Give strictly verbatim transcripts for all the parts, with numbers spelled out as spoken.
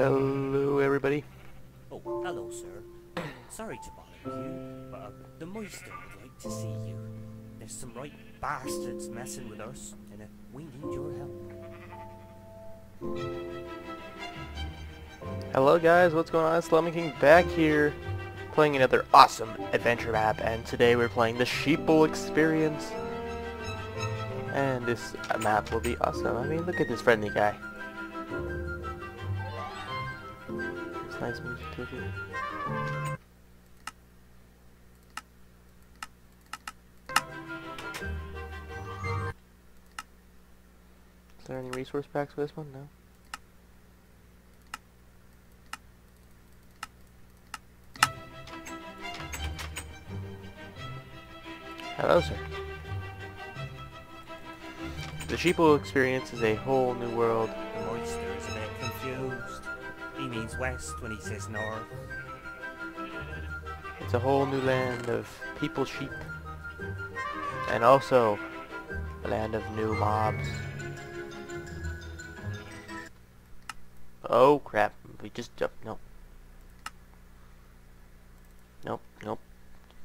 Hello, everybody. Oh, hello, sir. Sorry to bother you, but uh, the Meister would like to see you. There's some right bastards messing with us, and uh, we need your help. Hello, guys. What's going on? It's DaLemonKing back here, playing another awesome adventure map, and today we're playing the Sheeple Experience. And this map will be awesome. I mean, look at this friendly guy. It's nice music to do. Is there any resource packs for this one? No. Hello, sir. The Sheeple Experience is a whole new world. The Meister is a bit confused. He means west when he says north. It's a whole new land of people sheep. And also a land of new mobs. Oh crap, we just jumped. Nope. Nope, nope.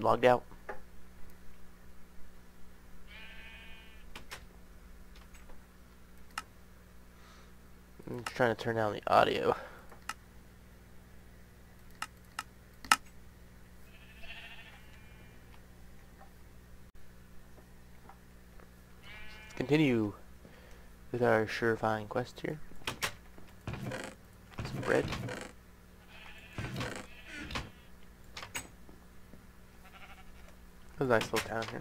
Logged out. I'm just trying to turn down the audio. Let's continue with our surefire quest here. Some bread. There's a nice little town here.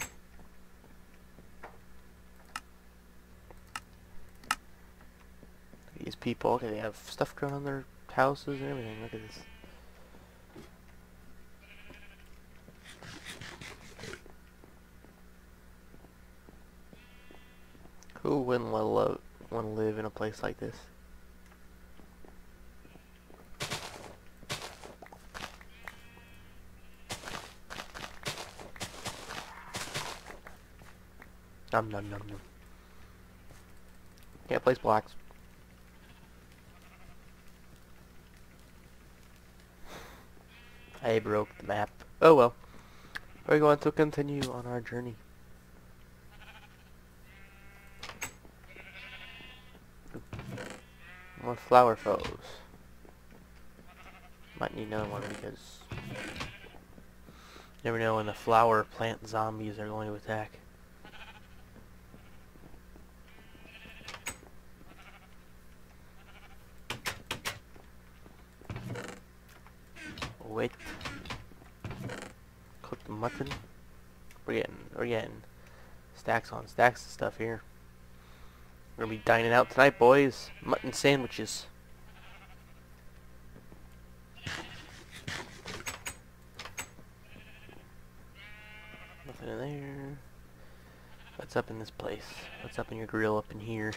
These people, okay, they have stuff growing on their houses and everything. Look at this. Who wouldn't want to live in a place like this? Nom nom nom nom. Can't place blocks. I broke the map. Oh well. We're going to continue on our journey. Ooh. More flower foes. Might need another one because you never know when the flower plant zombies are going to attack. Wait. Cooked mutton. We're getting, we're getting stacks on stacks of stuff here. We're gonna be dining out tonight, boys. Mutton sandwiches. Nothing in there. What's up in this place? What's up in your grill up in here?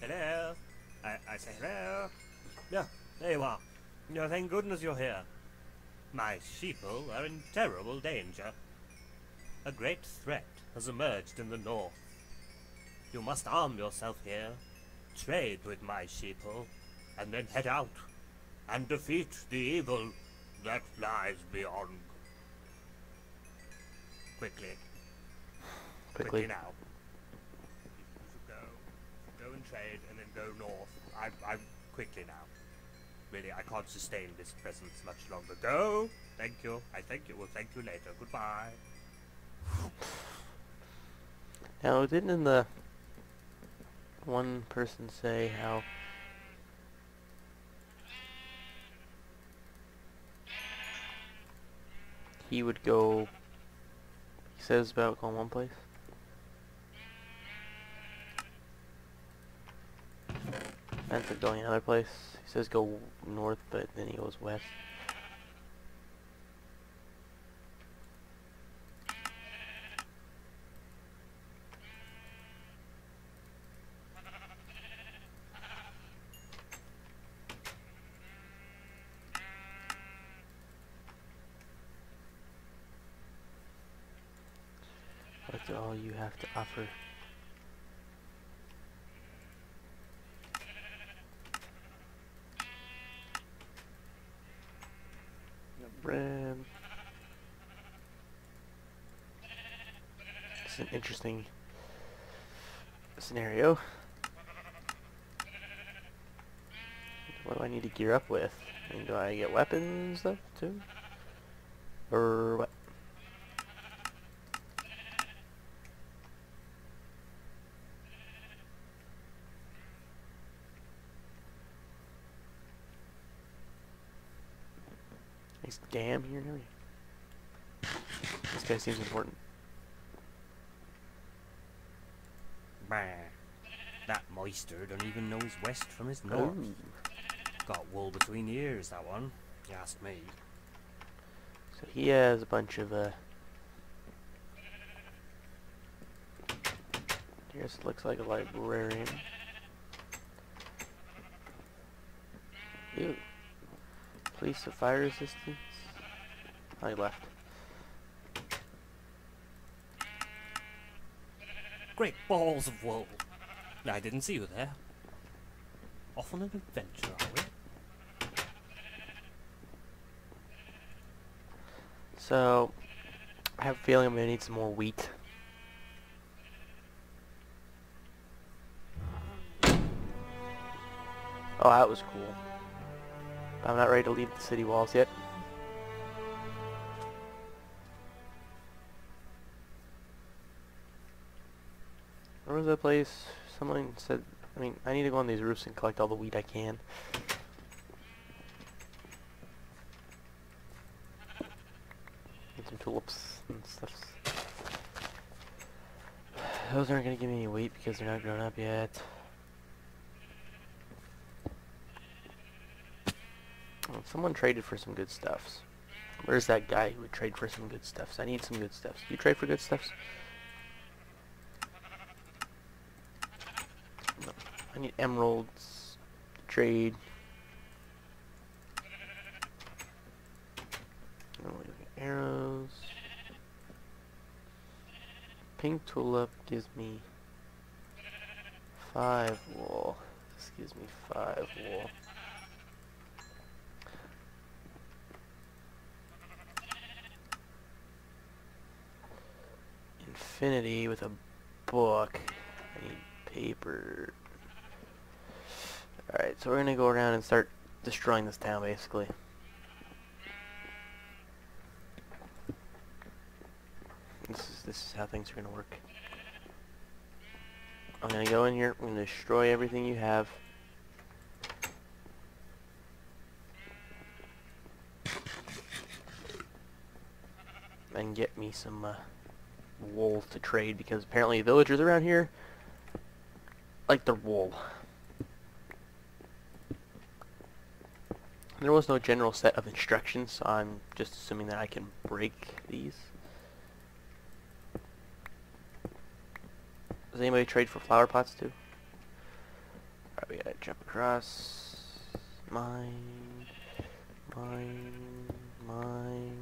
Hello? I, I say hello? Yeah, there you are. No, thank goodness you're here. My sheeple are in terrible danger. A great threat has emerged in the north. You must arm yourself here, trade with my sheeple, and then head out and defeat the evil that lies beyond. Quickly. Quickly, Quickly now. And trade and then go north. I'm, I'm quickly now. Really, I can't sustain this presence much longer. Go! Thank you. I thank you. We'll thank you later. Goodbye. Now, didn't in the one person say how he would go, he says about going one place? Ends up going another place. He says go north, but then he goes west. to all you have to offer. Ram. It's an interesting scenario. What do I need to gear up with? I mean, do I get weapons though too? Or what? Nice dam here and everything. This guy seems important. Bah. That moister don't even know his west from his north. Ooh. Got wool between the ears, that one. You ask me. So he has a bunch of uh here's looks like a librarian. Ooh. Police of fire resistance. I left. Great balls of wool. I didn't see you there. Off on an adventure, are we? So, I have a feeling I'm going to need some more wheat. Oh, that was cool. I'm not ready to leave the city walls yet. Where was that place? Someone said, I mean, I need to go on these roofs and collect all the wheat I can. Need some tulips and stuff. Those aren't going to give me any wheat because they're not grown up yet. Someone traded for some good stuffs. Where's that guy who would trade for some good stuffs? I need some good stuffs. You trade for good stuffs? No. I need emeralds. Trade. Oh, arrows. Pink tulip gives me five wool. This gives me five wool. Infinity with a book. I need paper. Alright, so we're gonna go around and start destroying this town basically. This is this is how things are gonna work. I'm gonna go in here, I'm gonna destroy everything you have. And get me some uh wool to trade, because apparently villagers around here like their wool. There was no general set of instructions, so I'm just assuming that I can break these. Does anybody trade for flower pots too? Alright, we gotta jump across. Mine, mine, mine,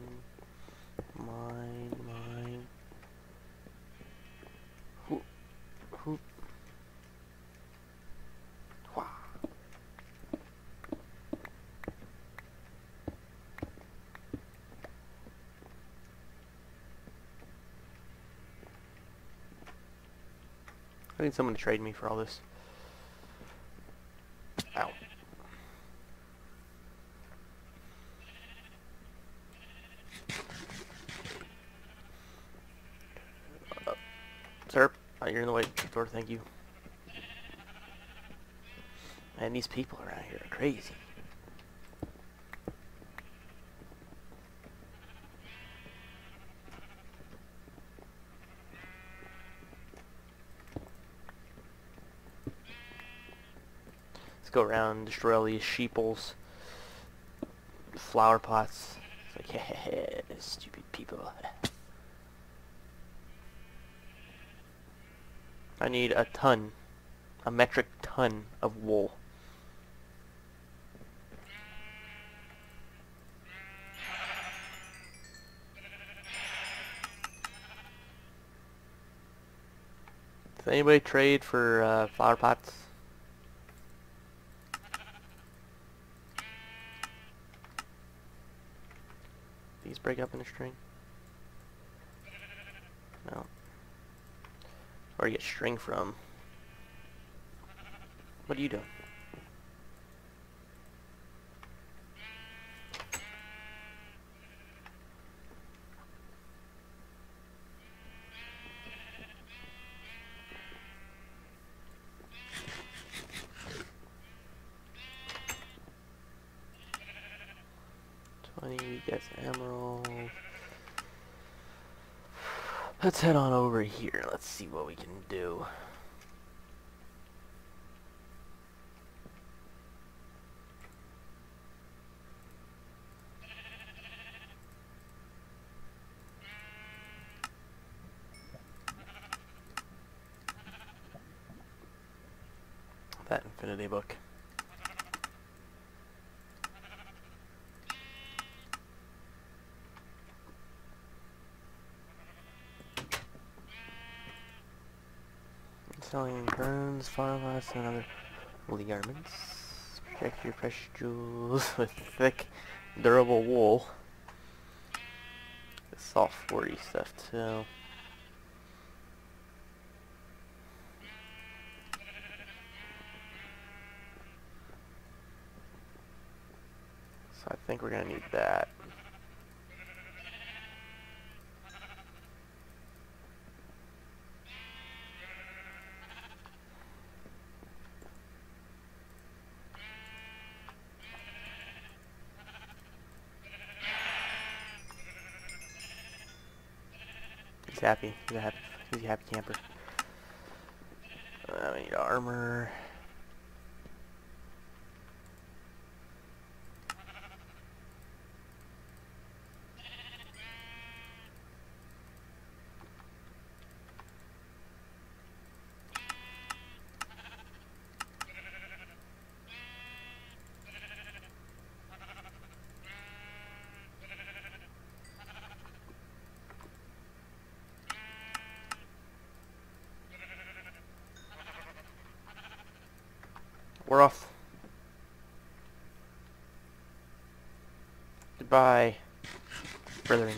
mine, mine. Who? Wow. I need someone to trade me for all this. Ow. Uh, sir? Oh, you're in the way, door, thank you. Man, these people around here are crazy. Let's go around and destroy all these sheeples, flower pots. It's like, hehehe, stupid people. I need a ton, a metric ton of wool. Does anybody trade for uh, flower pots? These break up in a string? No. Where do you get string from? What are you doing? twenty, we got emerald. Let's head on over here. Let's see what we can do. That infinity book. Selling burns, farmhouse, and other woolly garments. Protect your precious jewels with thick, durable wool. It's all forty stuff too. So I think we're gonna need that. He's happy. He's a happy. He's a happy camper. Uh, we need armor. We're off. Goodbye, brethren.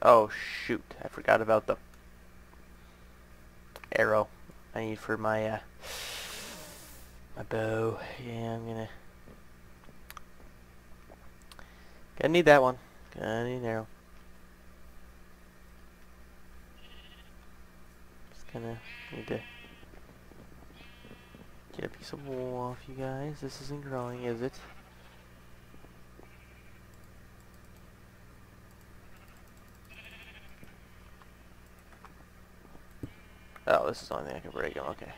Oh shoot, I forgot about the arrow I need for my uh, my bow. Yeah, I'm gonna gonna need that one. Gonna need an arrow. Just gonna need to get a piece of wool off you guys. This isn't growing, is it? Oh, this is the only thing I can break them. Okay.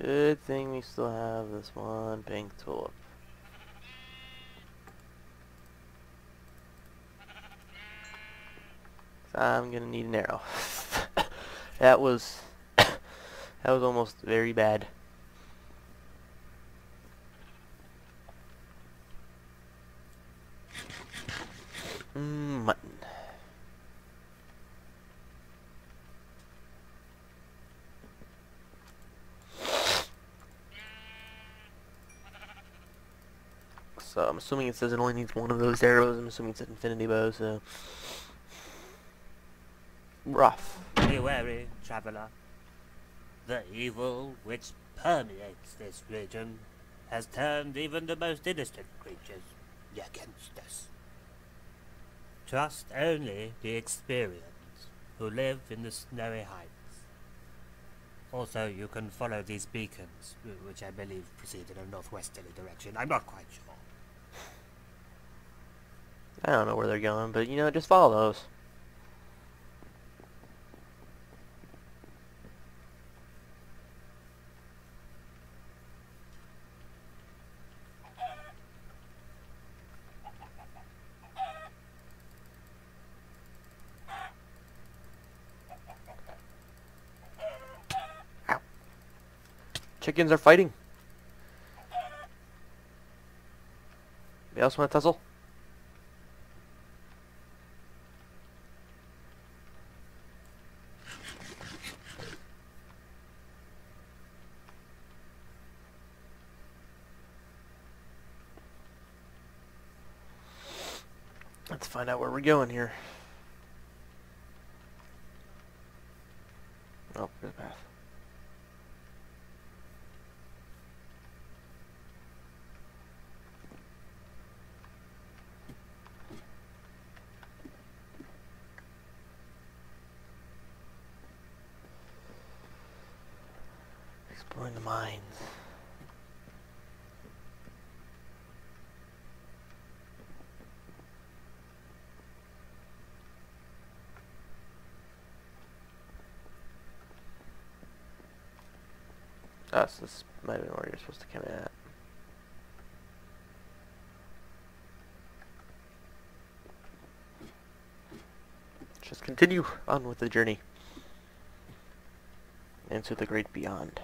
Good thing we still have this one pink tulip. So I'm gonna need an arrow. That was... That was almost very bad. Mmm, mutton. So I'm assuming it says it only needs one of those arrows. I'm assuming it's an infinity bow, so... Rough. Be wary, traveler. The evil which permeates this region has turned even the most innocent creatures against us. Trust only the experienced who live in the snowy heights. Also, you can follow these beacons, which I believe proceed in a northwesterly direction. I'm not quite sure. I don't know where they're going, but you know, just follow those. Chickens are fighting. Anybody else want to tussle? Let's find out where we're going here. Oh, there's a path. Exploring the mines. Ah, so this might have been where you're supposed to come in at. Just continue on with the journey into the great beyond.